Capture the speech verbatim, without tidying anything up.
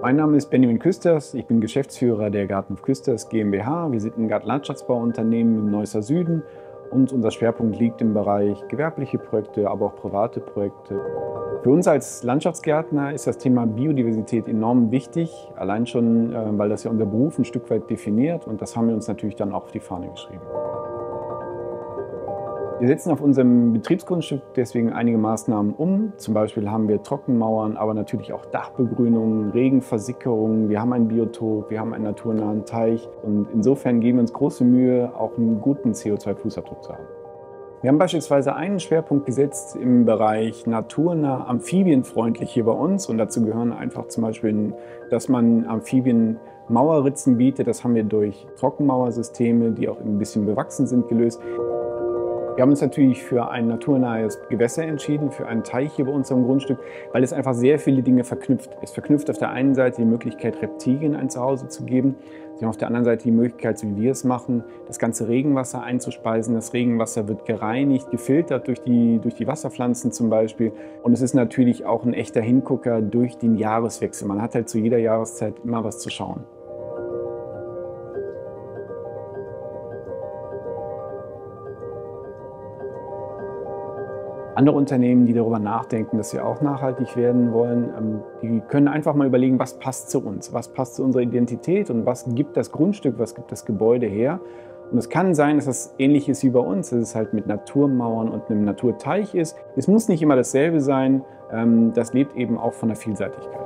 Mein Name ist Benjamin Küsters, ich bin Geschäftsführer der Gartenhof Küsters GmbH. Wir sind ein Gartenlandschaftsbauunternehmen im Neusser Süden und unser Schwerpunkt liegt im Bereich gewerbliche Projekte, aber auch private Projekte. Für uns als Landschaftsgärtner ist das Thema Biodiversität enorm wichtig, allein schon, weil das ja unser Beruf ein Stück weit definiert, und das haben wir uns natürlich dann auch auf die Fahne geschrieben. Wir setzen auf unserem Betriebsgrundstück deswegen einige Maßnahmen um. Zum Beispiel haben wir Trockenmauern, aber natürlich auch Dachbegrünungen, Regenversickerungen. Wir haben ein Biotop, wir haben einen naturnahen Teich. Und insofern geben wir uns große Mühe, auch einen guten C O zwei Fußabdruck zu haben. Wir haben beispielsweise einen Schwerpunkt gesetzt im Bereich naturnah, amphibienfreundlich hier bei uns. Und dazu gehören einfach zum Beispiel, dass man Amphibien Mauerritzen bietet. Das haben wir durch Trockenmauersysteme, die auch ein bisschen bewachsen sind, gelöst. Wir haben uns natürlich für ein naturnahes Gewässer entschieden, für einen Teich hier bei unserem Grundstück, weil es einfach sehr viele Dinge verknüpft. Es verknüpft auf der einen Seite die Möglichkeit, Reptilien ein Zuhause zu geben. Sie haben auf der anderen Seite die Möglichkeit, so wie wir es machen, das ganze Regenwasser einzuspeisen. Das Regenwasser wird gereinigt, gefiltert durch die, durch die Wasserpflanzen zum Beispiel. Und es ist natürlich auch ein echter Hingucker durch den Jahreswechsel. Man hat halt zu jeder Jahreszeit immer was zu schauen. Andere Unternehmen, die darüber nachdenken, dass sie auch nachhaltig werden wollen, die können einfach mal überlegen, was passt zu uns, was passt zu unserer Identität und was gibt das Grundstück, was gibt das Gebäude her. Und es kann sein, dass das ähnlich ist wie bei uns, dass es halt mit Naturmauern und einem Naturteich ist. Es muss nicht immer dasselbe sein, das lebt eben auch von der Vielseitigkeit.